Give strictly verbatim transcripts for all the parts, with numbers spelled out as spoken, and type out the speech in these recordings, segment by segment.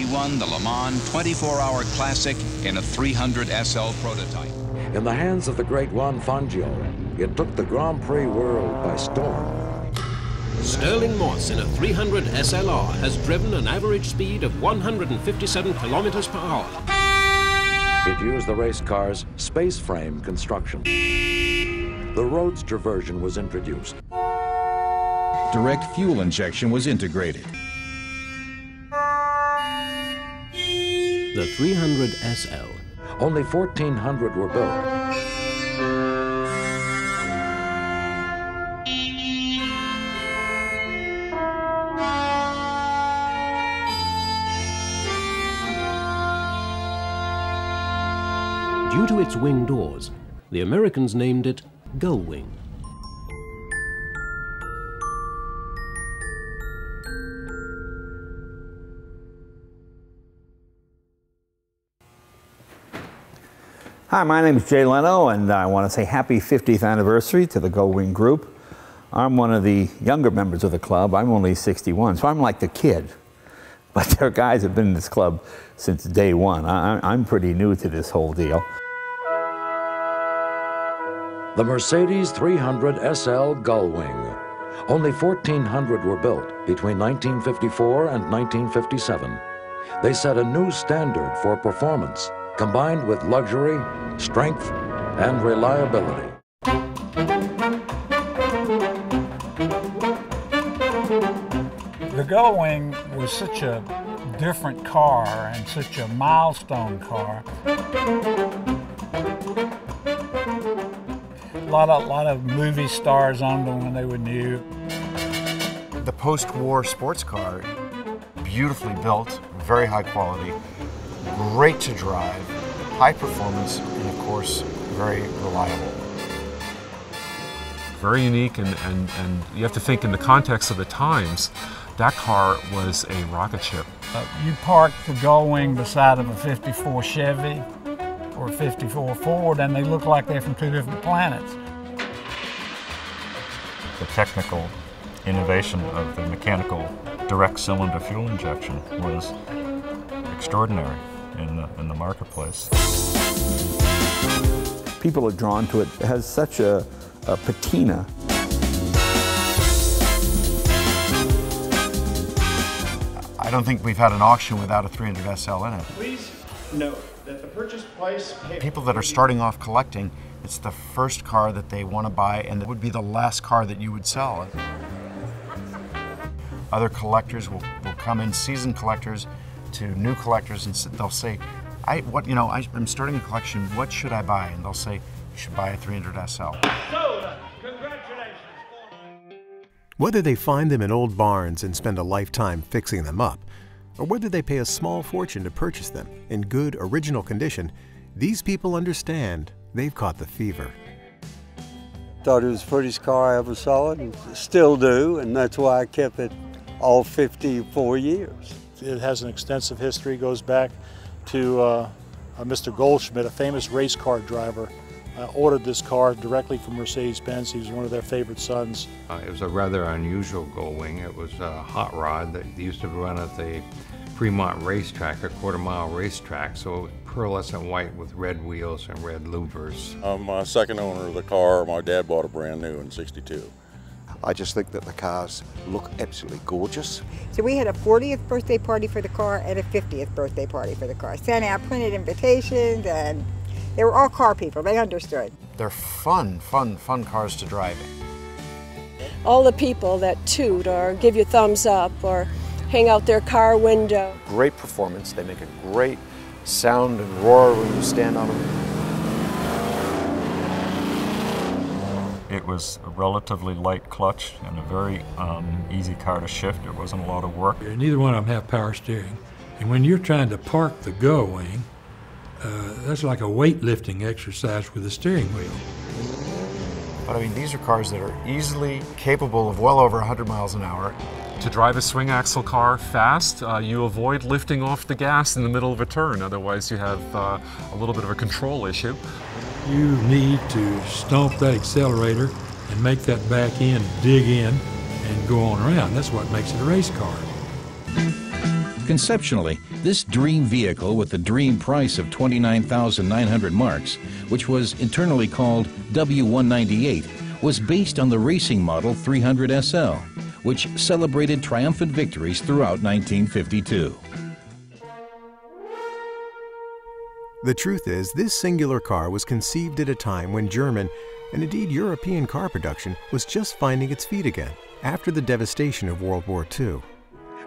He won the Le Mans twenty-four hour Classic in a three hundred S L prototype. In the hands of the great Juan Fangio, it took the Grand Prix world by storm. Stirling Moss in a three hundred S L R has driven an average speed of one hundred fifty-seven kilometers per hour. It used the race car's space frame construction. The roadster version was introduced. Direct fuel injection was integrated. The three hundred S L. Only fourteen hundred were built. Due to its wing doors, the Americans named it Gullwing. Hi, my name is Jay Leno, and I want to say happy fiftieth anniversary to the Gullwing Group. I'm one of the younger members of the club. I'm only sixty-one, so I'm like the kid. But there are guys that have been in this club since day one. I, I'm pretty new to this whole deal. The Mercedes three hundred S L Gullwing. Only fourteen hundred were built between nineteen fifty-four and nineteen fifty-seven. They set a new standard for performance, combined with luxury, strength, and reliability. The Gullwing was such a different car and such a milestone car. A lot of, lot of movie stars owned them when they were new. The post-war sports car, beautifully built, very high quality, great to drive, high performance, and of course, very reliable. Very unique, and, and, and you have to think in the context of the times. That car was a rocket ship. Uh, you parked the Gullwing beside of a fifty-four Chevy or a fifty-four Ford, and they look like they're from two different planets. The technical innovation of the mechanical direct cylinder fuel injection was extraordinary in the, in the marketplace. People are drawn to it. It has such a, a patina. I don't think we've had an auction without a three hundred S L in it. Please note that the purchase price... People that are starting off collecting, it's the first car that they want to buy, and it would be the last car that you would sell. Other collectors will, will come in, seasoned collectors to new collectors, and they'll say, I, what, you know, I, I'm starting a collection, what should I buy? And they'll say, you should buy a three hundred S L. Sold! Congratulations! Whether they find them in old barns and spend a lifetime fixing them up, or whether they pay a small fortune to purchase them in good original condition, these people understand they've caught the fever. Thought it was the prettiest car I ever saw, and still do, and that's why I kept it all fifty-four years. It has an extensive history, goes back to uh, uh, Mister Goldschmidt, a famous race car driver. Uh, ordered this car directly from Mercedes-Benz. He was one of their favorite sons. Uh, it was a rather unusual Gullwing. It was a hot rod that used to run at the Fremont racetrack, a quarter-mile racetrack, so pearlescent white with red wheels and red louvers. I'm a second owner of the car. My dad bought a brand new in sixty-two. I just think that the cars look absolutely gorgeous. So we had a fortieth birthday party for the car and a fiftieth birthday party for the car. Sent out printed invitations, and they were all car people, they understood. They're fun, fun, fun cars to drive. All the people that toot or give you thumbs up or hang out their car window. Great performance, they make a great sound and roar when you stand on them. It was a relatively light clutch and a very um, easy car to shift. It wasn't a lot of work. Neither one of them have power steering. And when you're trying to park the Gullwing, Uh, that's like a weightlifting exercise with a steering wheel. But I mean, these are cars that are easily capable of well over one hundred miles an hour. To drive a swing axle car fast, uh, you avoid lifting off the gas in the middle of a turn. Otherwise, you have uh, a little bit of a control issue. You need to stomp that accelerator and make that back end dig in and go on around. That's what makes it a race car. Conceptually, this dream vehicle with the dream price of twenty-nine thousand nine hundred marks, which was internally called W one ninety-eight, was based on the racing model three hundred S L, which celebrated triumphant victories throughout nineteen fifty-two. The truth is, this singular car was conceived at a time when German, and indeed European, car production was just finding its feet again after the devastation of World War Two.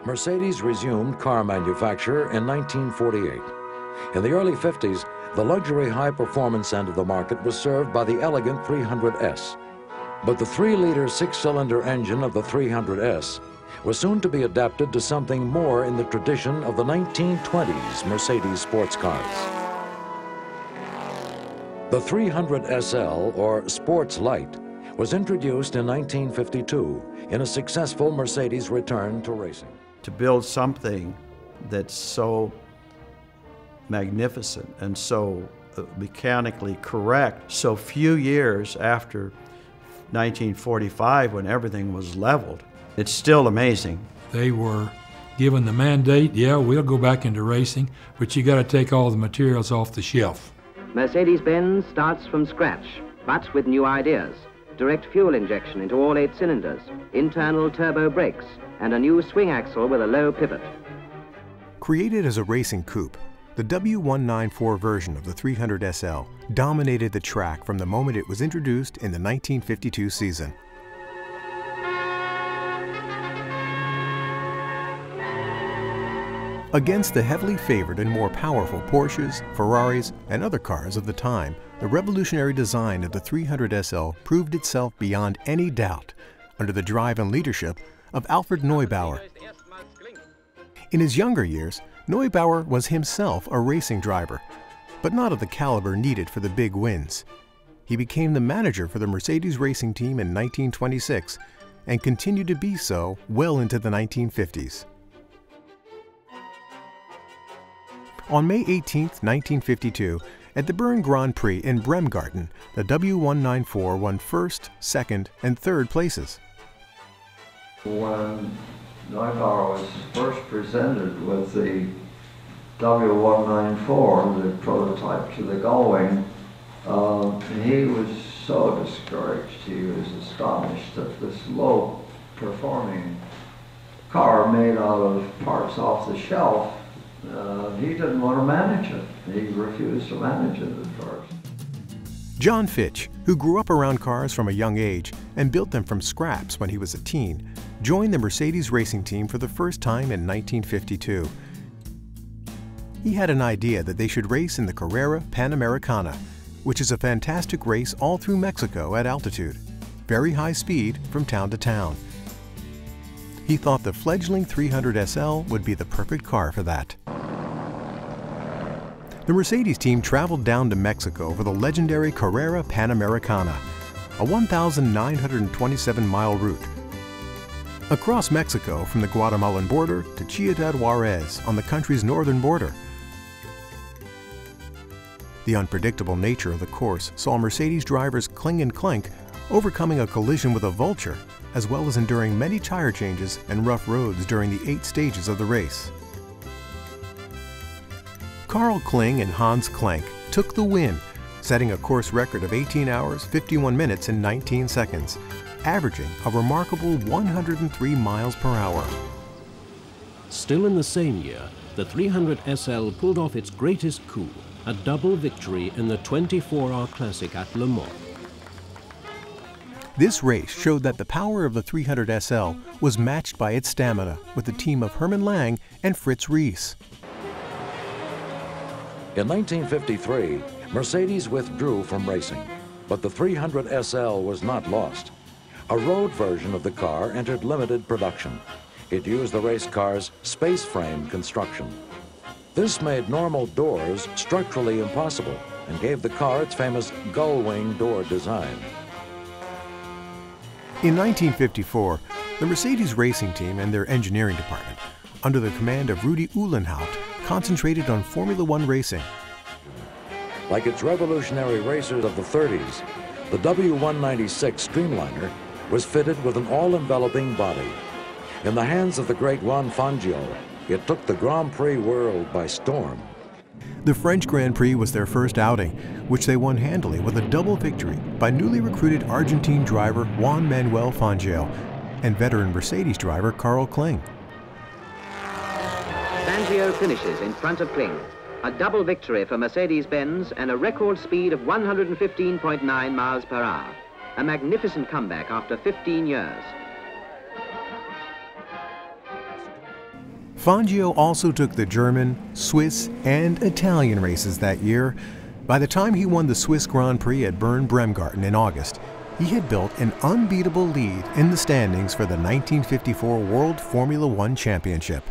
Mercedes resumed car manufacture in nineteen forty-eight. In the early fifties, the luxury high-performance end of the market was served by the elegant three hundred S. But the three-liter six-cylinder engine of the three hundred S was soon to be adapted to something more in the tradition of the nineteen twenties Mercedes sports cars. The three hundred S L, or Sports Light, was introduced in nineteen fifty-two in a successful Mercedes return to racing. To build something that's so magnificent and so mechanically correct, so few years after nineteen forty-five when everything was leveled, it's still amazing. They were given the mandate, yeah, we'll go back into racing, but you got to take all the materials off the shelf. Mercedes-Benz starts from scratch, but with new ideas. Direct fuel injection into all eight cylinders, internal turbo brakes, and a new swing axle with a low pivot. Created as a racing coupe, the W one ninety-four version of the three hundred S L dominated the track from the moment it was introduced in the nineteen fifty-two season. Against the heavily favored and more powerful Porsches, Ferraris, and other cars of the time, the revolutionary design of the three hundred S L proved itself beyond any doubt under the drive and leadership of Alfred Neubauer. In his younger years, Neubauer was himself a racing driver, but not of the caliber needed for the big wins. He became the manager for the Mercedes racing team in nineteen twenty-six and continued to be so well into the nineteen fifties. On May eighteenth, nineteen fifty-two, at the Bern Grand Prix in Bremgarten, the W one ninety-four won first, second, and third places. When Neubauer was first presented with the W one ninety-four, the prototype to the Gullwing, uh, he was so discouraged, he was astonished that this low-performing car made out of parts off the shelf, Uh, he didn't want to manage it. He refused to manage it at first. John Fitch, who grew up around cars from a young age and built them from scraps when he was a teen, joined the Mercedes racing team for the first time in nineteen fifty-two. He had an idea that they should race in the Carrera Panamericana, which is a fantastic race all through Mexico at altitude, very high speed from town to town. He thought the fledgling three hundred S L would be the perfect car for that. The Mercedes team traveled down to Mexico for the legendary Carrera Panamericana, a one thousand nine hundred twenty-seven mile route. Across Mexico from the Guatemalan border to Ciudad Juarez on the country's northern border. The unpredictable nature of the course saw Mercedes drivers Kling and Klenk overcoming a collision with a vulture, as well as enduring many tire changes and rough roads during the eight stages of the race. Carl Kling and Hans Klenk took the win, setting a course record of eighteen hours, fifty-one minutes and nineteen seconds, averaging a remarkable one hundred three miles per hour. Still in the same year, the three hundred S L pulled off its greatest coup, a double victory in the twenty-four hour classic at Le Mans. This race showed that the power of the three hundred S L was matched by its stamina with the team of Hermann Lang and Fritz Riess. In nineteen fifty-three, Mercedes withdrew from racing, but the three hundred S L was not lost. A road version of the car entered limited production. It used the race car's space frame construction. This made normal doors structurally impossible and gave the car its famous gull-wing door design. In nineteen fifty-four, the Mercedes racing team and their engineering department, under the command of Rudolf Uhlenhaut, concentrated on Formula One racing. Like its revolutionary racers of the thirties, the W one ninety-six Streamliner was fitted with an all-enveloping body. In the hands of the great Juan Fangio, It took the Grand Prix world by storm. The French Grand Prix was their first outing, which they won handily with a double victory by newly recruited Argentine driver Juan Manuel Fangio and veteran Mercedes driver Carl Kling. Fangio finishes in front of Kling. A double victory for Mercedes-Benz and a record speed of one hundred fifteen point nine miles per hour. A magnificent comeback after fifteen years. Fangio also took the German, Swiss, and Italian races that year. By the time he won the Swiss Grand Prix at Bern-Bremgarten in August, he had built an unbeatable lead in the standings for the nineteen fifty-four World Formula One Championship.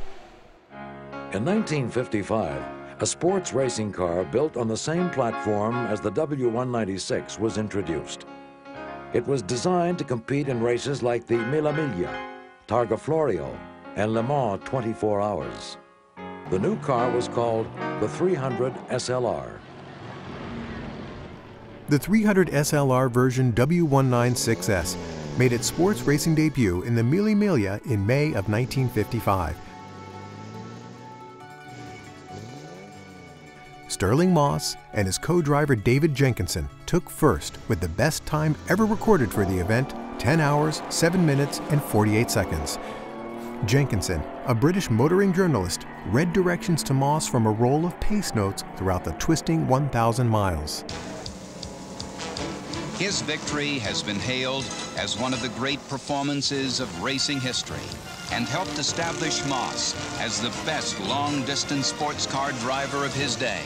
In nineteen fifty-five, a sports racing car built on the same platform as the W one ninety-six was introduced. It was designed to compete in races like the Mille Miglia, Targa Florio, and Le Mans twenty-four hours. The new car was called the three hundred S L R. The three hundred S L R version W one ninety-six S made its sports racing debut in the Mille Miglia in May of nineteen fifty-five. Stirling Moss and his co-driver David Jenkinson took first with the best time ever recorded for the event, ten hours, seven minutes, and forty-eight seconds. Jenkinson, a British motoring journalist, read directions to Moss from a roll of pace notes throughout the twisting one thousand miles. His victory has been hailed as one of the great performances of racing history, and helped establish Moss as the best long-distance sports car driver of his day.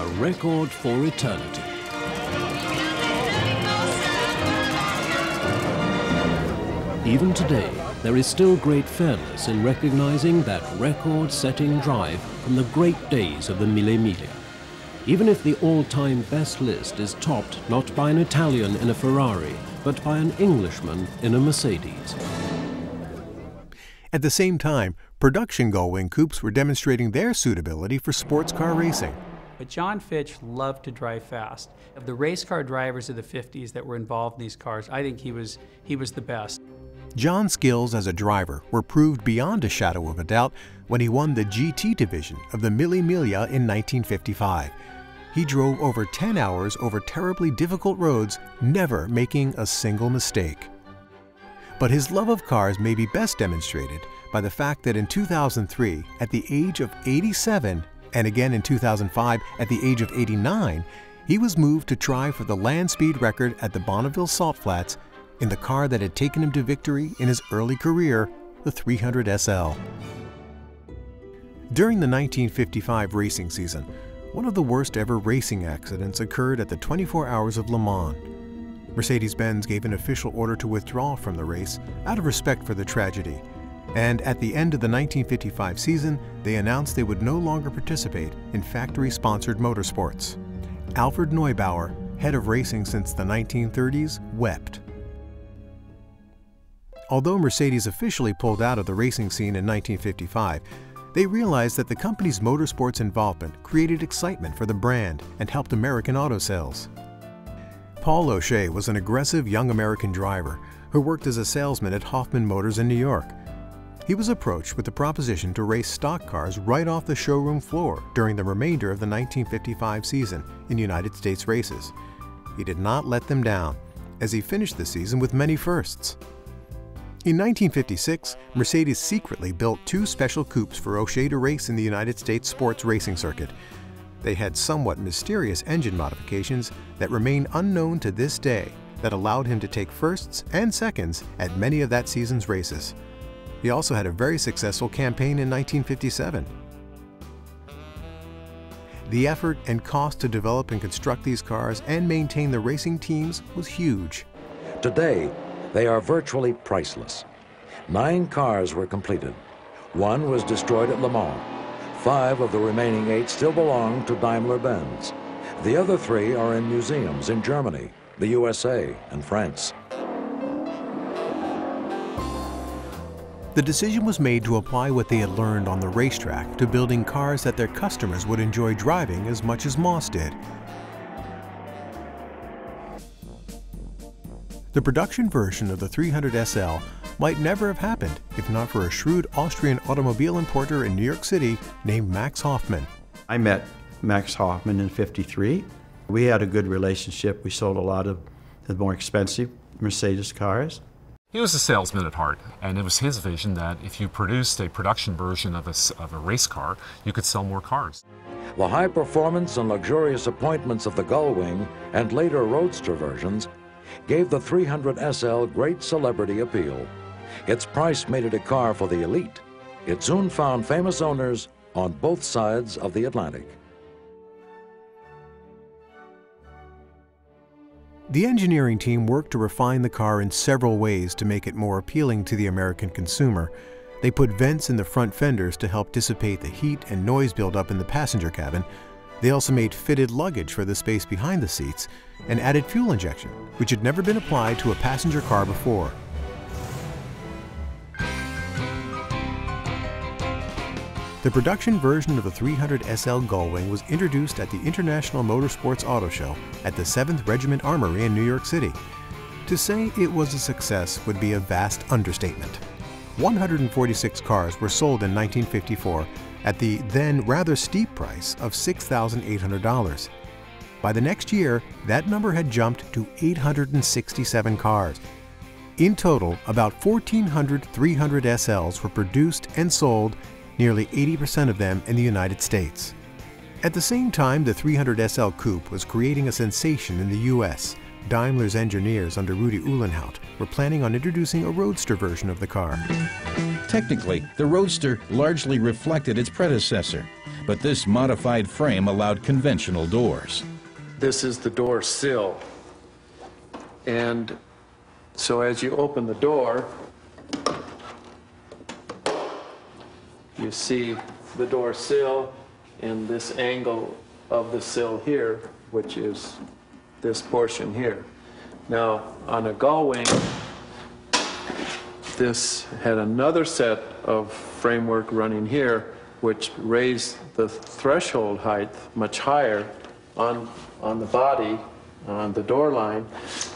A record for eternity. Even today, there is still great fairness in recognizing that record-setting drive from the great days of the Mille Miglia, even if the all-time best list is topped not by an Italian in a Ferrari, but by an Englishman in a Mercedes. At the same time, production Gullwing coupes were demonstrating their suitability for sports car racing. But John Fitch loved to drive fast. Of the race car drivers of the fifties that were involved in these cars, I think he was, he was the best. John's skills as a driver were proved beyond a shadow of a doubt when he won the G T division of the Mille Miglia in nineteen fifty-five. He drove over ten hours over terribly difficult roads, never making a single mistake. But his love of cars may be best demonstrated by the fact that in two thousand three, at the age of eighty-seven, and again in two thousand five, at the age of eighty-nine, he was moved to try for the land speed record at the Bonneville Salt Flats in the car that had taken him to victory in his early career, the three hundred S L. During the nineteen fifty-five racing season, one of the worst ever racing accidents occurred at the twenty-four hours of Le Mans. Mercedes-Benz gave an official order to withdraw from the race out of respect for the tragedy, and at the end of the nineteen fifty-five season, they announced they would no longer participate in factory-sponsored motorsports. Alfred Neubauer, head of racing since the nineteen thirties, wept. Although Mercedes officially pulled out of the racing scene in nineteen fifty-five, they realized that the company's motorsports involvement created excitement for the brand and helped American auto sales. Paul O'Shea was an aggressive young American driver who worked as a salesman at Hoffman Motors in New York. He was approached with the proposition to race stock cars right off the showroom floor during the remainder of the nineteen fifty-five season in United States races. He did not let them down, as he finished the season with many firsts. In nineteen fifty-six, Mercedes secretly built two special coupes for O'Shea to race in the United States sports racing circuit. They had somewhat mysterious engine modifications that remain unknown to this day that allowed him to take firsts and seconds at many of that season's races. He also had a very successful campaign in nineteen fifty-seven. The effort and cost to develop and construct these cars and maintain the racing teams was huge. Today, they are virtually priceless. Nine cars were completed. One was destroyed at Le Mans. Five of the remaining eight still belong to Daimler-Benz. The other three are in museums in Germany, the U S A, and France. The decision was made to apply what they had learned on the racetrack to building cars that their customers would enjoy driving as much as Moss did. The production version of the three hundred S L might never have happened if not for a shrewd Austrian automobile importer in New York City named Max Hoffman. I met Max Hoffman in fifty-three. We had a good relationship. We sold a lot of the more expensive Mercedes cars. He was a salesman at heart, and it was his vision that if you produced a production version of a, of a race car, you could sell more cars. The high performance and luxurious appointments of the Gullwing and later Roadster versions gave the three hundred S L great celebrity appeal. Its price made it a car for the elite. It soon found famous owners on both sides of the Atlantic. The engineering team worked to refine the car in several ways to make it more appealing to the American consumer. They put vents in the front fenders to help dissipate the heat and noise buildup in the passenger cabin. They also made fitted luggage for the space behind the seats and added fuel injection, which had never been applied to a passenger car before. The production version of the three hundred S L Gullwing was introduced at the International Motorsports Auto Show at the seventh Regiment Armory in New York City. To say it was a success would be a vast understatement. one hundred forty-six cars were sold in nineteen fifty-four at the then rather steep price of six thousand eight hundred dollars. By the next year, that number had jumped to eight hundred sixty-seven cars. In total, about fourteen hundred three hundred S Ls were produced and sold, nearly eighty percent of them in the United States. At the same time, the three hundred S L Coupe was creating a sensation in the U S. Daimler's engineers under Rudi Uhlenhaut were planning on introducing a Roadster version of the car. Technically, the Roadster largely reflected its predecessor, but this modified frame allowed conventional doors. This is the door sill, and so as you open the door, you see the door sill and this angle of the sill here, which is this portion here. Now, on a Gullwing, this had another set of framework running here, which raised the threshold height much higher on, on the body, on the door line,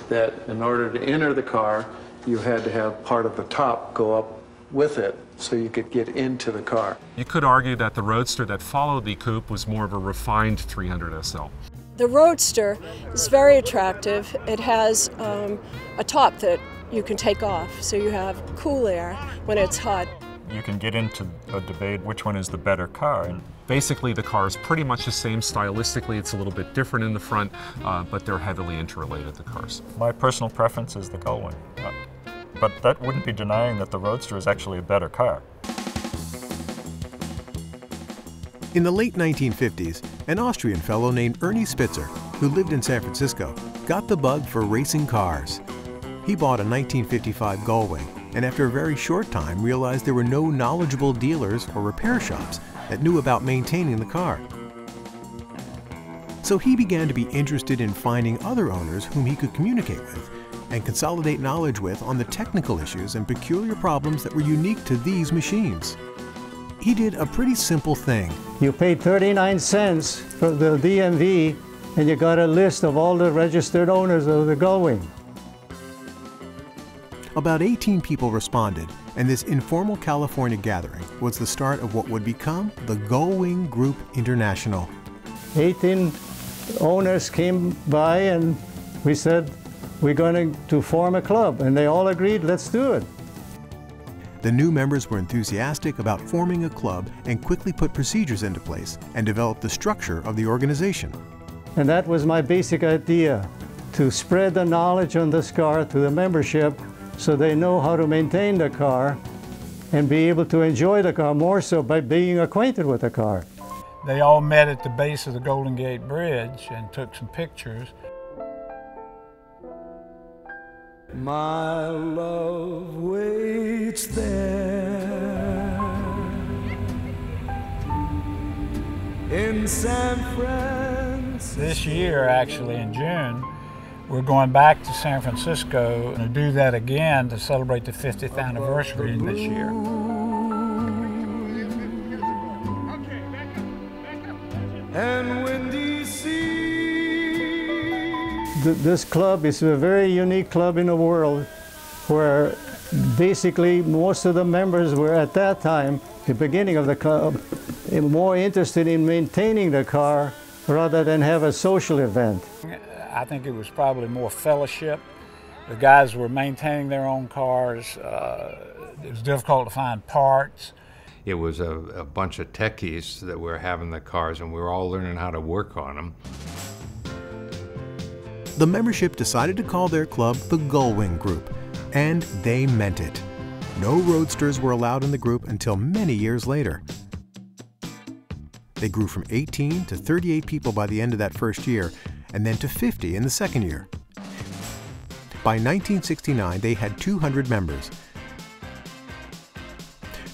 that in order to enter the car, you had to have part of the top go up with it, so you could get into the car. You could argue that the Roadster that followed the Coupe was more of a refined three hundred S L. The Roadster is very attractive. It has um, a top that you can take off, so you have cool air when it's hot. You can get into a debate which one is the better car. And basically, the car is pretty much the same stylistically. It's a little bit different in the front, uh, but they're heavily interrelated, the cars. My personal preference is the Gullwing. But that wouldn't be denying that the Roadster is actually a better car. In the late nineteen fifties, an Austrian fellow named Ernie Spitzer, who lived in San Francisco, got the bug for racing cars. He bought a nineteen fifty-five Gullwing, and after a very short time realized there were no knowledgeable dealers or repair shops that knew about maintaining the car. So he began to be interested in finding other owners whom he could communicate with and consolidate knowledge with on the technical issues and peculiar problems that were unique to these machines. He did a pretty simple thing. You paid thirty-nine cents for the D M V, and you got a list of all the registered owners of the Gullwing. About eighteen people responded, and this informal California gathering was the start of what would become the Gullwing Group International. eighteen owners came by, and we said, we're going to form a club, and they all agreed, let's do it. The new members were enthusiastic about forming a club and quickly put procedures into place and developed the structure of the organization. And that was my basic idea, to spread the knowledge on this car to the membership so they know how to maintain the car and be able to enjoy the car more so by being acquainted with the car. They all met at the base of the Golden Gate Bridge and took some pictures. My love waits there in San Francisco. This year, actually in June, we're going back to San Francisco and do that again to celebrate the fiftieth anniversary this year. And when this club is a very unique club in the world where basically most of the members were at that time, the beginning of the club, more interested in maintaining the car rather than have a social event. I think it was probably more fellowship. The guys were maintaining their own cars. Uh, it was difficult to find parts. It was a, a bunch of techies that were having the cars, and we were all learning how to work on them. The membership decided to call their club the Gullwing Group, and they meant it. No roadsters were allowed in the group until many years later. They grew from eighteen to thirty-eight people by the end of that first year, and then to fifty in the second year. By nineteen sixty-nine, they had two hundred members.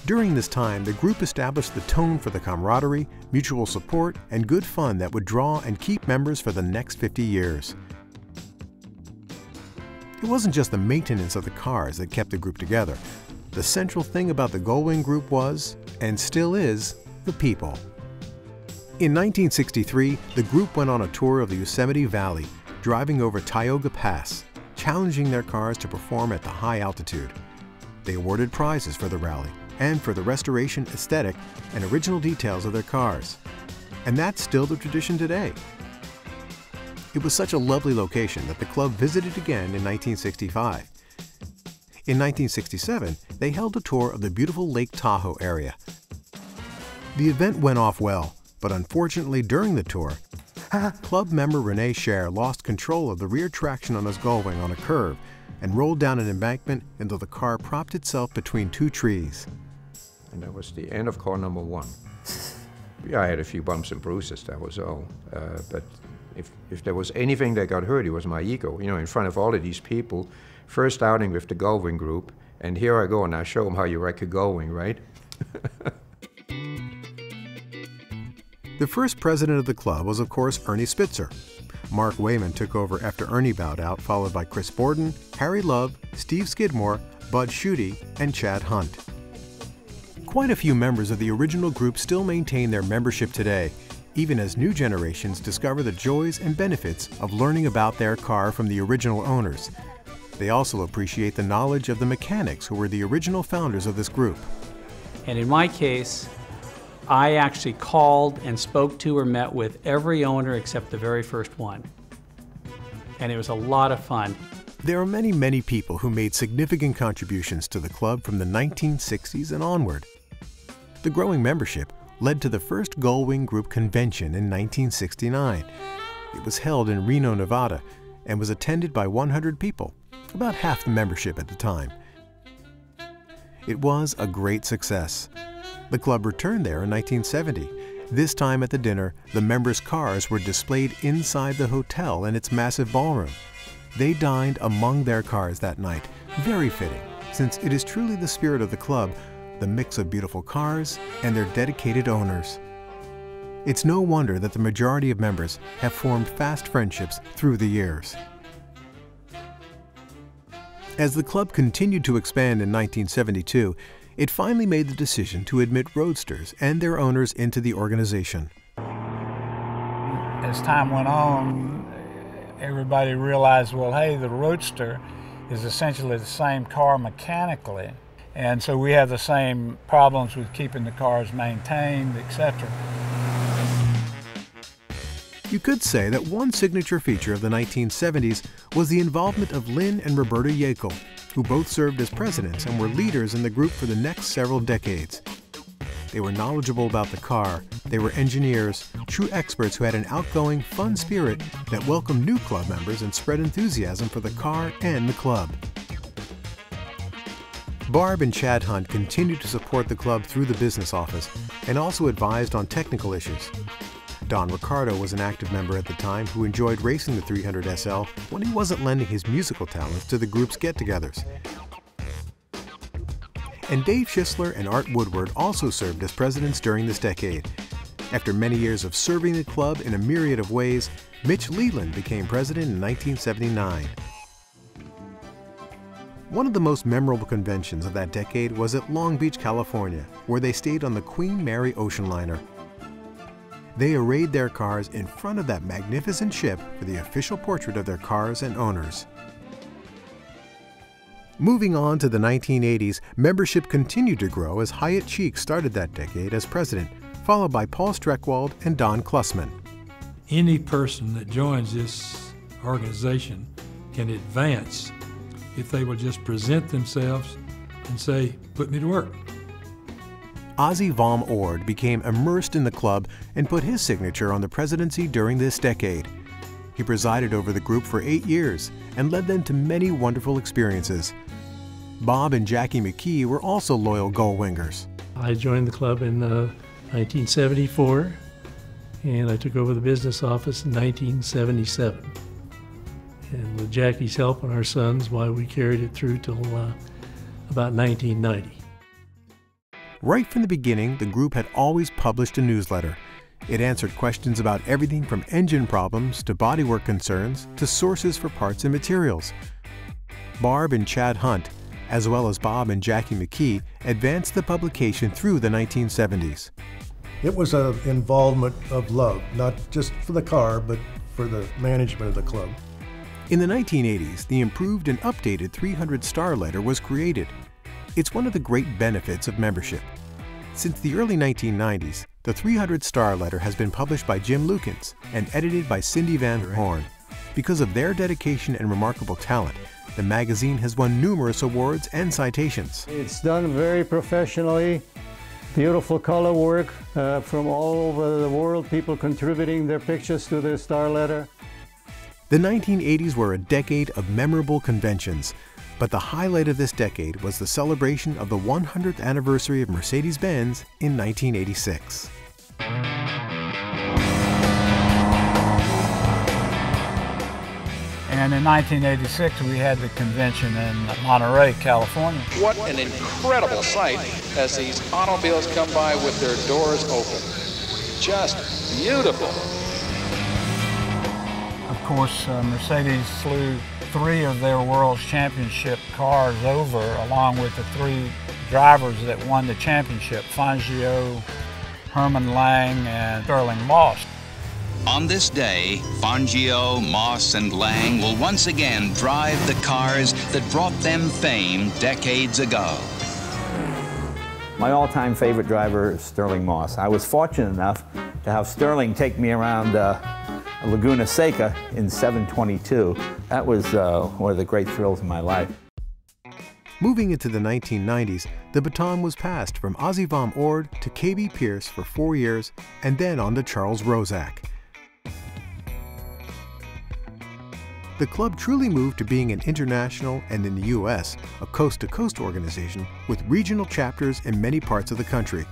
During this time, the group established the tone for the camaraderie, mutual support, and good fun that would draw and keep members for the next fifty years. It wasn't just the maintenance of the cars that kept the group together. The central thing about the Gullwing Group was, and still is, the people. In nineteen sixty-three, the group went on a tour of the Yosemite Valley, driving over Tioga Pass, challenging their cars to perform at the high altitude. They awarded prizes for the rally and for the restoration, aesthetic, and original details of their cars. And that's still the tradition today. It was such a lovely location that the club visited again in nineteen sixty-five. In nineteen sixty-seven, they held a tour of the beautiful Lake Tahoe area. The event went off well, but unfortunately during the tour, club member Rene Scher lost control of the rear traction on his Gullwing on a curve and rolled down an embankment until the car propped itself between two trees. And that was the end of car number one. Yeah, I had a few bumps and bruises, that was all. Uh, but If, if there was anything that got hurt, it was my ego, you know, in front of all of these people. First outing with the Gullwing Group, and here I go and I show them how you wreck a Gullwing, right? The first president of the club was, of course, Ernie Spitzer. Mark Wayman took over after Ernie bowed out, followed by Chris Borden, Harry Love, Steve Skidmore, Bud Schutte, and Chad Hunt. Quite a few members of the original group still maintain their membership today, even as new generations discover the joys and benefits of learning about their car from the original owners. They also appreciate the knowledge of the mechanics who were the original founders of this group. And in my case, I actually called and spoke to or met with every owner except the very first one. And it was a lot of fun. There are many, many people who made significant contributions to the club from the nineteen sixties and onward. The growing membership led to the first Gullwing Group convention in nineteen sixty-nine. It was held in Reno, Nevada, and was attended by one hundred people, about half the membership at the time. It was a great success. The club returned there in nineteen seventy. This time at the dinner, the members' cars were displayed inside the hotel in its massive ballroom. They dined among their cars that night, very fitting, since it is truly the spirit of the club, the mix of beautiful cars and their dedicated owners. It's no wonder that the majority of members have formed fast friendships through the years. As the club continued to expand in nineteen seventy-two, it finally made the decision to admit roadsters and their owners into the organization. As time went on, everybody realized, well, hey, the roadster is essentially the same car mechanically. And so we have the same problems with keeping the cars maintained, et cetera. You could say that one signature feature of the nineteen seventies was the involvement of Lynn and Roberta Yackel, who both served as presidents and were leaders in the group for the next several decades. They were knowledgeable about the car, they were engineers, true experts who had an outgoing, fun spirit that welcomed new club members and spread enthusiasm for the car and the club. Barb and Chad Hunt continued to support the club through the business office and also advised on technical issues. Don Ricardo was an active member at the time who enjoyed racing the three hundred S L when he wasn't lending his musical talents to the group's get-togethers. And Dave Schistler and Art Woodward also served as presidents during this decade. After many years of serving the club in a myriad of ways, Mitch Leland became president in nineteen seventy-nine. One of the most memorable conventions of that decade was at Long Beach, California, where they stayed on the Queen Mary ocean liner. They arrayed their cars in front of that magnificent ship for the official portrait of their cars and owners. Moving on to the nineteen eighties, membership continued to grow as Hyatt Cheek started that decade as president, followed by Paul Streckwald and Don Klussman. Any person that joins this organization can advance if they will just present themselves and say, put me to work. Ozzie Vom Ord became immersed in the club and put his signature on the presidency during this decade. He presided over the group for eight years and led them to many wonderful experiences. Bob and Jackie McKee were also loyal Gullwingers. I joined the club in uh, nineteen seventy-four, and I took over the business office in nineteen seventy-seven. And with Jackie's help and our sons, why we carried it through till uh, about nineteen ninety. Right from the beginning, the group had always published a newsletter. It answered questions about everything from engine problems to bodywork concerns to sources for parts and materials. Barb and Chad Hunt, as well as Bob and Jackie McKee, advanced the publication through the nineteen seventies. It was an involvement of love, not just for the car, but for the management of the club. In the nineteen eighties, the improved and updated three hundred Star letter was created. It's one of the great benefits of membership. Since the early nineteen nineties, the three hundred Star letter has been published by Jim Lukens and edited by Cindy Van Horn. Because of their dedication and remarkable talent, the magazine has won numerous awards and citations. It's done very professionally, beautiful color work uh, from all over the world, people contributing their pictures to the Star letter. The nineteen eighties were a decade of memorable conventions. But the highlight of this decade was the celebration of the one hundredth anniversary of Mercedes-Benz in nineteen eighty-six. And in nineteen eighty-six, we had the convention in Monterey, California. What an incredible sight as these automobiles come by with their doors open. Just beautiful. Of course, uh, Mercedes flew three of their World Championship cars over, along with the three drivers that won the championship, Fangio, Hermann Lang, and Stirling Moss. On this day, Fangio, Moss, and Lang will once again drive the cars that brought them fame decades ago. My all-time favorite driver is Stirling Moss. I was fortunate enough to have Stirling take me around uh, Laguna Seca in seven twenty-two. That was uh, one of the great thrills of my life. Moving into the nineteen nineties, the baton was passed from Ozzie Vom Ord to K B Pierce for four years and then on to Charles Rozak. The club truly moved to being an international and, in the U S, a coast-to-coast organization with regional chapters in many parts of the country.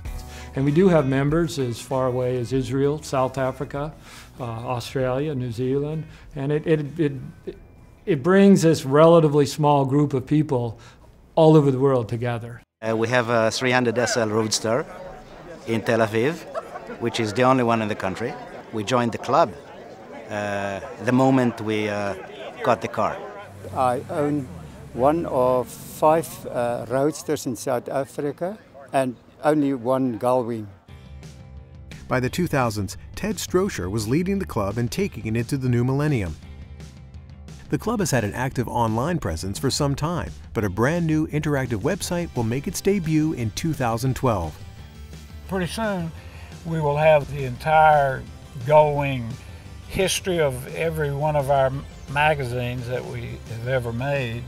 And we do have members as far away as Israel, South Africa, uh, Australia, New Zealand, and it, it, it, it brings this relatively small group of people all over the world together. Uh, we have a three hundred S L Roadster in Tel Aviv, which is the only one in the country. We joined the club uh, the moment we uh, got the car. I own one of five uh, Roadsters in South Africa, and only one Gullwing. By the two thousands, Ted Strocher was leading the club and taking it into the new millennium. The club has had an active online presence for some time, but a brand new interactive website will make its debut in two thousand twelve. Pretty soon, we will have the entire Gullwing history of every one of our magazines that we have ever made.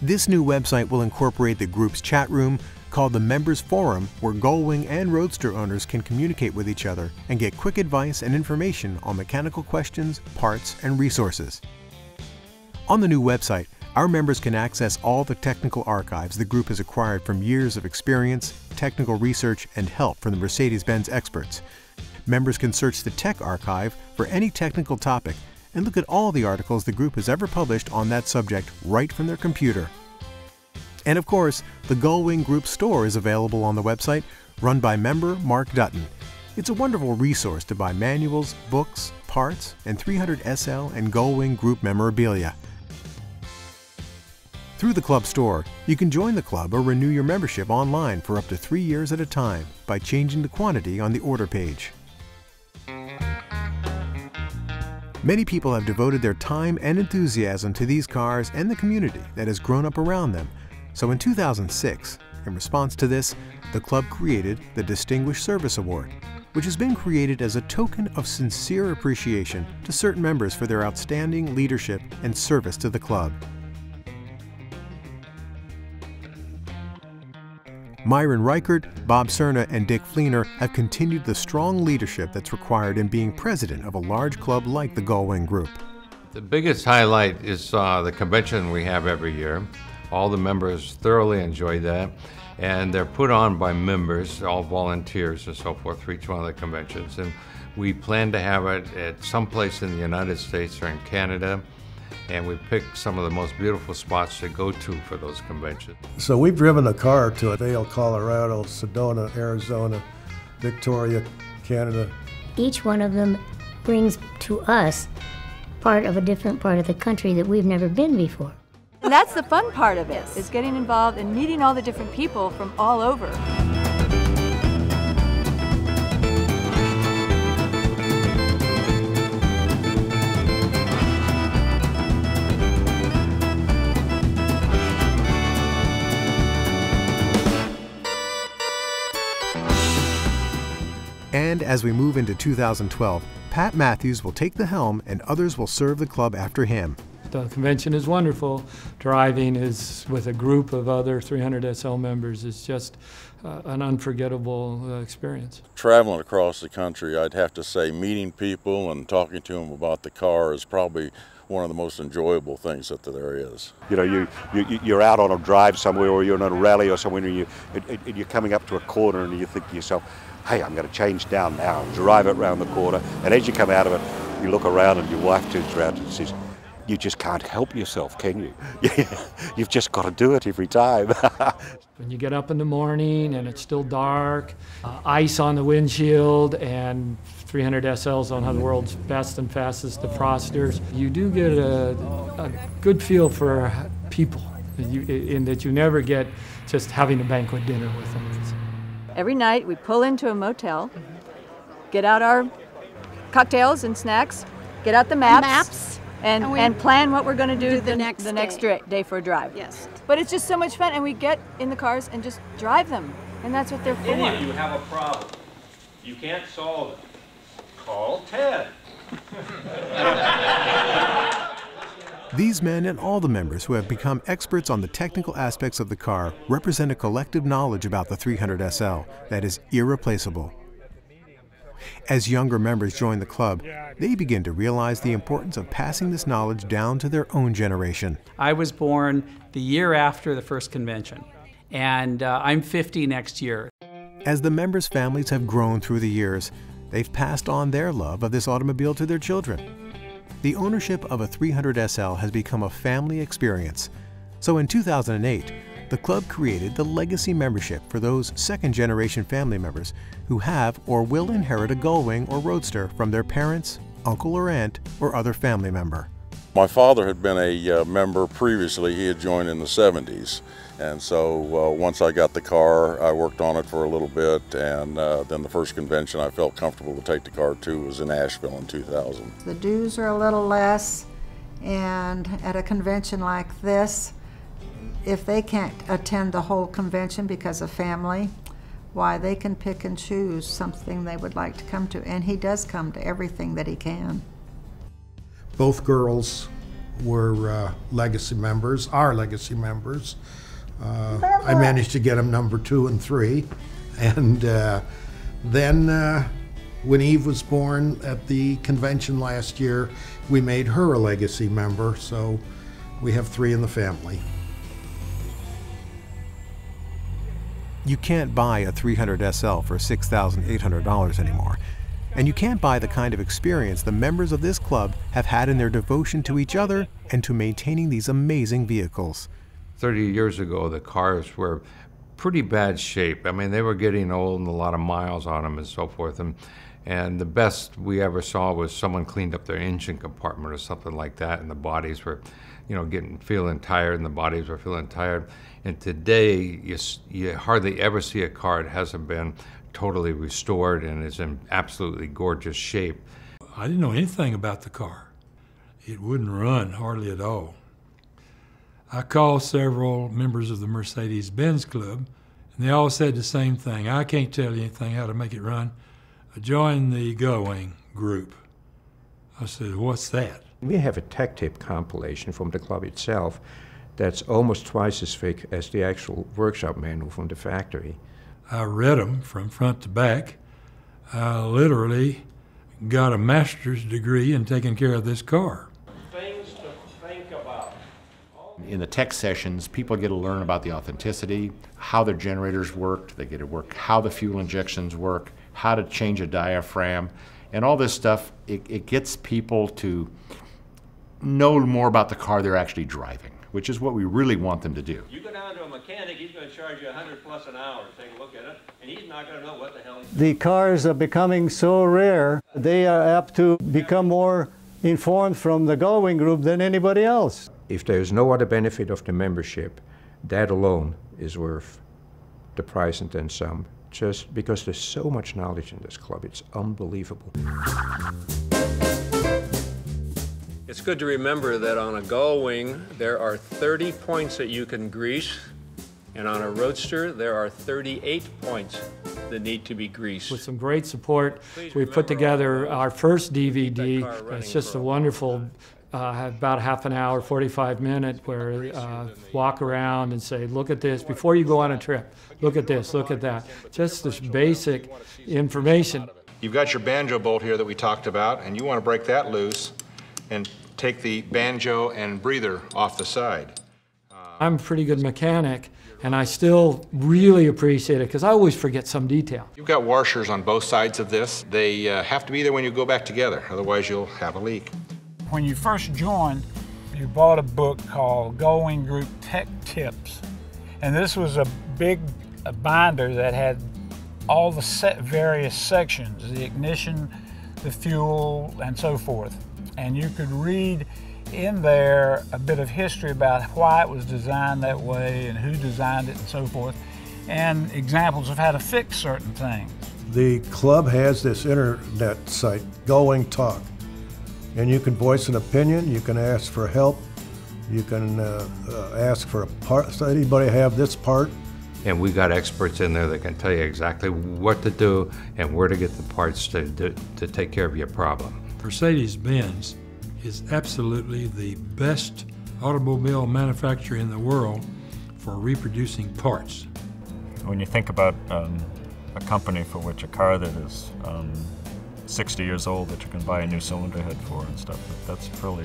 This new website will incorporate the group's chat room, called the Members Forum, where Gullwing and Roadster owners can communicate with each other and get quick advice and information on mechanical questions, parts, and resources. On the new website, our members can access all the technical archives the group has acquired from years of experience, technical research, and help from the Mercedes-Benz experts. Members can search the tech archive for any technical topic and look at all the articles the group has ever published on that subject right from their computer. And of course, the Gullwing Group store is available on the website, run by member Mark Dutton. It's a wonderful resource to buy manuals, books, parts, and three hundred S L and Gullwing Group memorabilia. Through the club store, you can join the club or renew your membership online for up to three years at a time by changing the quantity on the order page. Many people have devoted their time and enthusiasm to these cars and the community that has grown up around them. So in two thousand six, in response to this, the club created the Distinguished Service Award, which has been created as a token of sincere appreciation to certain members for their outstanding leadership and service to the club. Myron Reichert, Bob Cerna, and Dick Fleener have continued the strong leadership that's required in being president of a large club like the Gullwing Group. The biggest highlight is uh, the convention we have every year. All the members thoroughly enjoy that, and they're put on by members, all volunteers and so forth, for each one of the conventions. And we plan to have it at some place in the United States or in Canada. And we picked some of the most beautiful spots to go to for those conventions. So we've driven a car to Vail, Colorado, Sedona, Arizona, Victoria, Canada. Each one of them brings to us part of a different part of the country that we've never been before. And that's the fun part of it, is getting involved and meeting all the different people from all over. And as we move into two thousand twelve, Pat Matthews will take the helm and others will serve the club after him. The convention is wonderful. Driving is, with a group of other three hundred S L members, is just uh, an unforgettable uh, experience. Traveling across the country, I'd have to say meeting people and talking to them about the car is probably one of the most enjoyable things that there is. You know, you, you, you're out on a drive somewhere, or you're in a rally or somewhere, and, you, and you're coming up to a corner and you think to yourself, hey, I'm going to change down now, drive it round the corner. And as you come out of it, you look around and your wife turns around and says, you just can't help yourself, can you? You've just got to do it every time. When you get up in the morning and it's still dark, uh, ice on the windshield, and three hundred S Ls on the world's best and fastest defrosters, you do get a, a good feel for people, you, in that you never get just having a banquet dinner with them. Every night we pull into a motel, get out our cocktails and snacks, get out the maps, maps. And, and, and plan what we're going to do, do the, the next, the next day. day for a drive. Yes. But it's just so much fun, and we get in the cars and just drive them, and that's what they're for. Any of you have a problem, you can't solve it, call Ted. These men and all the members who have become experts on the technical aspects of the car represent a collective knowledge about the three hundred S L that is irreplaceable. As younger members join the club, they begin to realize the importance of passing this knowledge down to their own generation. I was born the year after the first convention, and uh, I'm fifty next year. As the members' families have grown through the years, they've passed on their love of this automobile to their children. The ownership of a three hundred S L has become a family experience. So in two thousand eight, the club created the Legacy Membership for those second-generation family members who have or will inherit a Gullwing or Roadster from their parents, uncle or aunt, or other family member. My father had been a uh, member previously. He had joined in the seventies. And so uh, once I got the car, I worked on it for a little bit, and uh, then the first convention I felt comfortable to take the car to was in Asheville in two thousand. The dues are a little less, and at a convention like this, if they can't attend the whole convention because of family, why, they can pick and choose something they would like to come to, and he does come to everything that he can. Both girls were uh, legacy members, are legacy members. Uh, I managed to get them number two and three, and uh, then uh, when Eve was born at the convention last year, we made her a legacy member, so we have three in the family. You can't buy a three hundred S L for six thousand eight hundred dollars anymore, and you can't buy the kind of experience the members of this club have had in their devotion to each other and to maintaining these amazing vehicles. thirty years ago, the cars were pretty bad shape. I mean, they were getting old and a lot of miles on them and so forth. And, and the best we ever saw was someone cleaned up their engine compartment or something like that, and the bodies were, you know, getting, feeling tired, and the bodies were feeling tired. And today, you, you hardly ever see a car that hasn't been totally restored and is in absolutely gorgeous shape. I didn't know anything about the car. It wouldn't run hardly at all. I called several members of the Mercedes-Benz Club, and they all said the same thing. I can't tell you anything how to make it run. Join the Gullwing Group. I said, what's that? We have a tech tape compilation from the club itself that's almost twice as thick as the actual workshop manual from the factory. I read them from front to back. I literally got a master's degree in taking care of this car. Things to think about. In the tech sessions, people get to learn about the authenticity, how their generators worked, they get to work how the fuel injections work, how to change a diaphragm, and all this stuff. It, it gets people to know more about the car they're actually driving, which is what we really want them to do. You go down to a mechanic, he's going to charge you a hundred plus an hour to take a look at it, and he's not going to know what the hell he's doing. The cars are becoming so rare, they are apt to become more informed from the Gullwing Group than anybody else. If there is no other benefit of the membership, that alone is worth the price and then some. Just because there's so much knowledge in this club, it's unbelievable. It's good to remember that on a Gullwing, there are thirty points that you can grease, and on a Roadster, there are thirty-eight points that need to be greased. With some great support, Please we put together our first D V D. It's just a wonderful, uh, about half an hour, forty-five minute, where uh, walk around and say, look at this, before you go on a trip, look at this, look at that. Just this basic information. You've got your banjo bolt here that we talked about, and you want to break that loose and take the banjo and breather off the side. I'm a pretty good mechanic, and I still really appreciate it because I always forget some detail. You've got washers on both sides of this. They uh, have to be there when you go back together, otherwise you'll have a leak. When you first joined, you bought a book called Gullwing Group Tech Tips, and this was a big binder that had all the set various sections, the ignition, the fuel, and so forth. And you could read in there a bit of history about why it was designed that way and who designed it and so forth, and examples of how to fix certain things. The club has this internet site, Gullwing Talk, and you can voice an opinion, you can ask for help, you can uh, uh, ask for a part, so anybody have this part? And we got experts in there that can tell you exactly what to do and where to get the parts to, to, to take care of your problem. Mercedes-Benz is absolutely the best automobile manufacturer in the world for reproducing parts. When you think about um, a company for which a car that is um, sixty years old that you can buy a new cylinder head for and stuff, that's really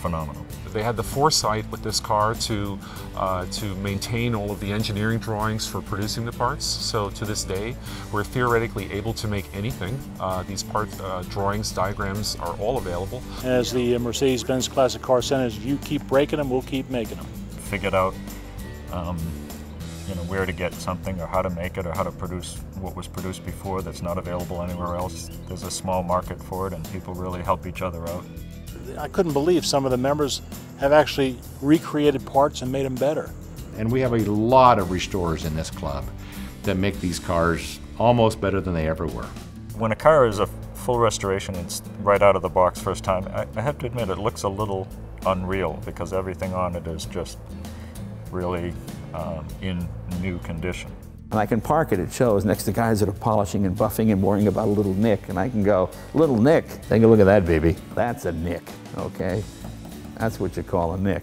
phenomenal. They had the foresight with this car to, uh, to maintain all of the engineering drawings for producing the parts. So to this day, we're theoretically able to make anything. Uh, these part uh, drawings, diagrams are all available. As the Mercedes-Benz Classic Car Center, if you keep breaking them, we'll keep making them. Figured out um, you know, where to get something or how to make it or how to produce what was produced before that's not available anywhere else. There's a small market for it and people really help each other out. I couldn't believe some of the members have actually recreated parts and made them better. And we have a lot of restorers in this club that make these cars almost better than they ever were. When a car is a full restoration, it's right out of the box first time. I, I have to admit it looks a little unreal because everything on it is just really um, in new condition. And I can park it at shows next to guys that are polishing and buffing and worrying about a little nick, and I can go, little nick, take a look at that baby. That's a nick, okay? That's what you call a nick.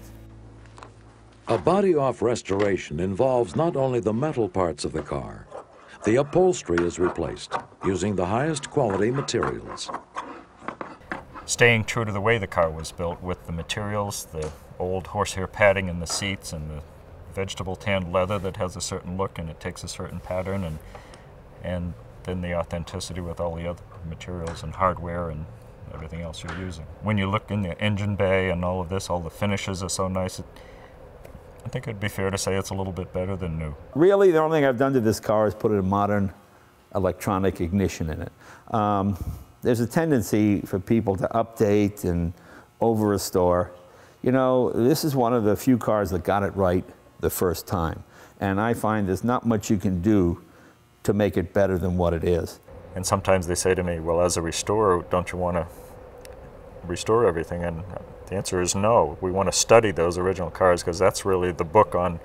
A body-off restoration involves not only the metal parts of the car. The upholstery is replaced using the highest quality materials. Staying true to the way the car was built with the materials, the old horsehair padding in the seats and the vegetable tanned leather that has a certain look and it takes a certain pattern, and and then the authenticity with all the other materials and hardware and everything else you're using. When you look in the engine bay and all of this, all the finishes are so nice. It, I think it'd be fair to say it's a little bit better than new. Really, the only thing I've done to this car is put a modern electronic ignition in it. Um, there's a tendency for people to update and over-restore. You know, this is one of the few cars that got it right the first time. And I find there's not much you can do to make it better than what it is. And sometimes they say to me, well, as a restorer, don't you want to restore everything? And the answer is no. We want to study those original cars because that's really the book on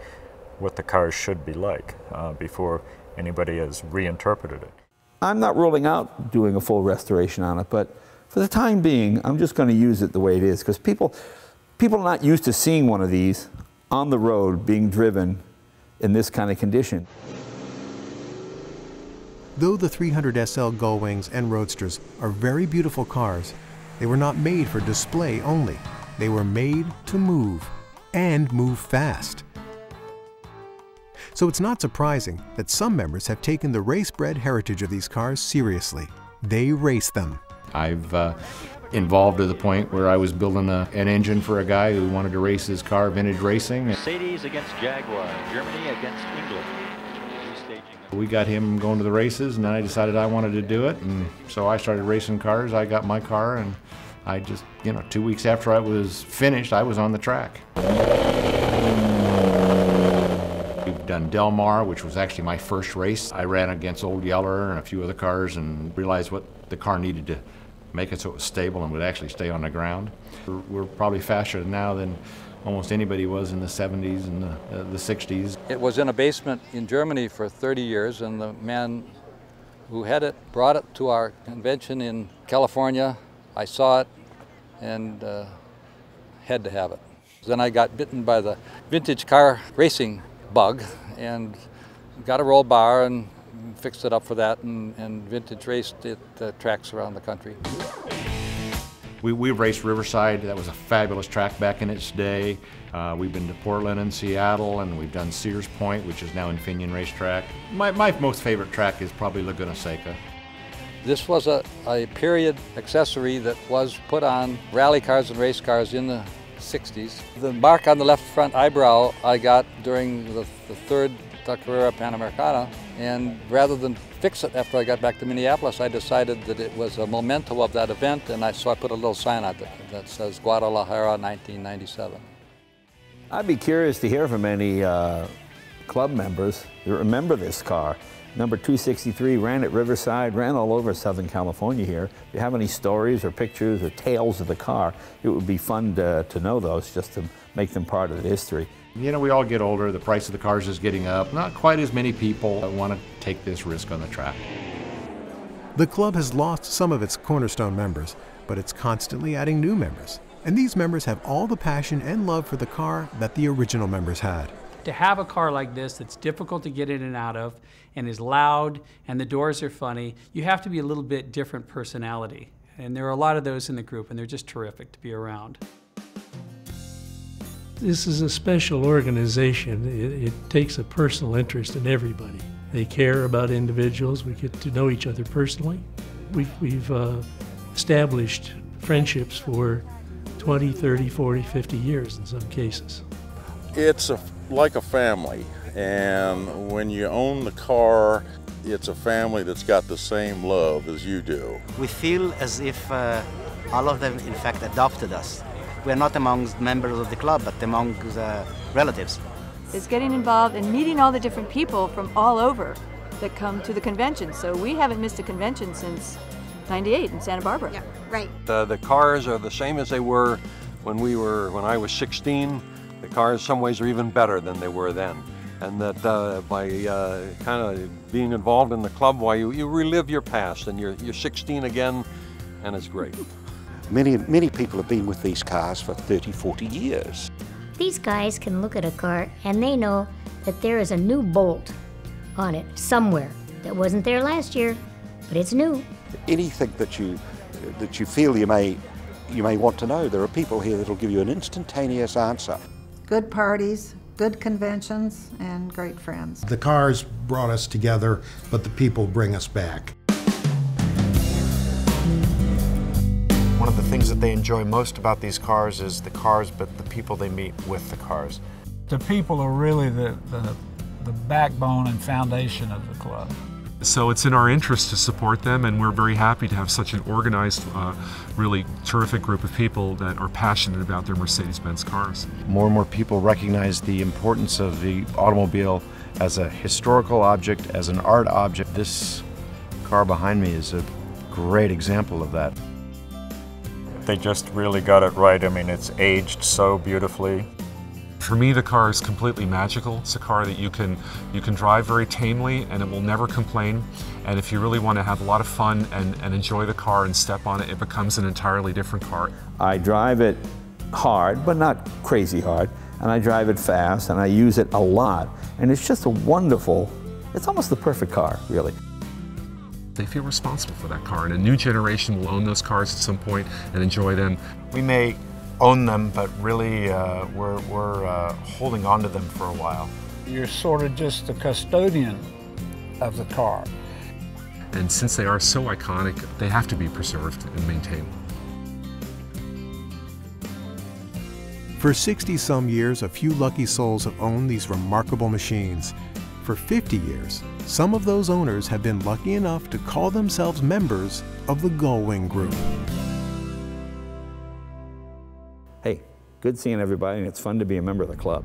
what the car should be like uh, before anybody has reinterpreted it. I'm not ruling out doing a full restoration on it, but for the time being, I'm just going to use it the way it is, because people, people are not used to seeing one of these on the road being driven in this kind of condition. Though the three hundred S L Gullwings and Roadsters are very beautiful cars, they were not made for display only. They were made to move, and move fast. So it's not surprising that some members have taken the race-bred heritage of these cars seriously. They race them. I've uh, involved to the point where I was building a, an engine for a guy who wanted to race his car vintage racing. Mercedes against Jaguar, Germany against England. We got him going to the races, and then I decided I wanted to do it, and so I started racing cars. I got my car, and I just, you know, two weeks after I was finished, I was on the track. Done Del Mar, which was actually my first race. I ran against Old Yeller and a few other cars and realized what the car needed to make it so it was stable and would actually stay on the ground. We're, we're probably faster now than almost anybody was in the seventies and the, uh, the sixties. It was in a basement in Germany for thirty years, and the man who had it brought it to our convention in California. I saw it and uh, had to have it. Then I got bitten by the vintage car racing bug and got a roll bar and fixed it up for that, and, and vintage raced it uh, tracks around the country. We, we raced Riverside. That was a fabulous track back in its day. Uh, we've been to Portland and Seattle, and we've done Sears Point, which is now Infineon Racetrack. My, my most favorite track is probably Laguna Seca. This was a, a period accessory that was put on rally cars and race cars in the sixties. The mark on the left front eyebrow I got during the, the third Carrera Panamericana, and rather than fix it after I got back to Minneapolis, I decided that it was a memento of that event, and I, so I put a little sign on it that says Guadalajara nineteen ninety-seven. I'd be curious to hear from any uh, club members that remember this car. Number two sixty-three ran at Riverside, ran all over Southern California here. If you have any stories or pictures or tales of the car, it would be fun to, to know those, just to make them part of the history. You know, we all get older. The price of the cars is getting up. Not quite as many people want to take this risk on the track. The club has lost some of its cornerstone members, but it's constantly adding new members. And these members have all the passion and love for the car that the original members had. To have a car like this that's difficult to get in and out of, and is loud, and the doors are funny, you have to be a little bit different personality. And there are a lot of those in the group, and they're just terrific to be around. This is a special organization. It, it takes a personal interest in everybody. They care about individuals. We get to know each other personally. We've, we've uh, established friendships for twenty, thirty, forty, fifty years in some cases. It's a, like a family, and when you own the car, it's a family that's got the same love as you do. We feel as if uh, all of them, in fact, adopted us. We're not amongst members of the club, but among the relatives. It's getting involved and meeting all the different people from all over that come to the convention. So we haven't missed a convention since ninety-eight in Santa Barbara. Yeah, right. Uh, the cars are the same as they were when we were, when I was sixteen. The cars, some ways, are even better than they were then. And that uh, by uh, kind of being involved in the club, why you, you relive your past, and you're, you're sixteen again, and it's great. Many, many people have been with these cars for thirty, forty years. These guys can look at a car and they know that there is a new bolt on it somewhere that wasn't there last year, but it's new. Anything that you, that you feel you may, you may want to know, there are people here that'll give you an instantaneous answer. Good parties, good conventions, and great friends. The cars brought us together, but the people bring us back. One of the things that they enjoy most about these cars is the cars, but the people they meet with the cars. The people are really the, the, the backbone and foundation of the club. So it's in our interest to support them, and we're very happy to have such an organized, uh, really terrific group of people that are passionate about their Mercedes-Benz cars. More and more people recognize the importance of the automobile as a historical object, as an art object. This car behind me is a great example of that. they just really got it right. I mean, it's aged so beautifully. For me, the car is completely magical. It's a car that you can you can drive very tamely and it will never complain. And if you really want to have a lot of fun and, and enjoy the car and step on it, it becomes an entirely different car. I drive it hard, but not crazy hard. And I drive it fast and I use it a lot. And it's just a wonderful, it's almost the perfect car, really. They feel responsible for that car, and a new generation will own those cars at some point and enjoy them. We may own them, but really uh, we're, we're uh, holding on to them for a while. You're sort of just the custodian of the car. And since they are so iconic, they have to be preserved and maintained. For sixty-some years, a few lucky souls have owned these remarkable machines. For fifty years, some of those owners have been lucky enough to call themselves members of the Gullwing Group. Hey, good seeing everybody, and it's fun to be a member of the club.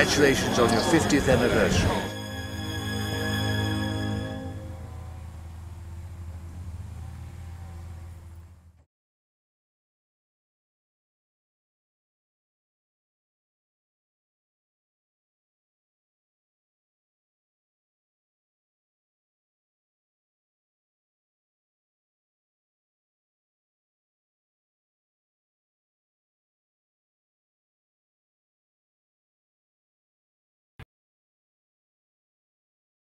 Congratulations on your fiftieth anniversary.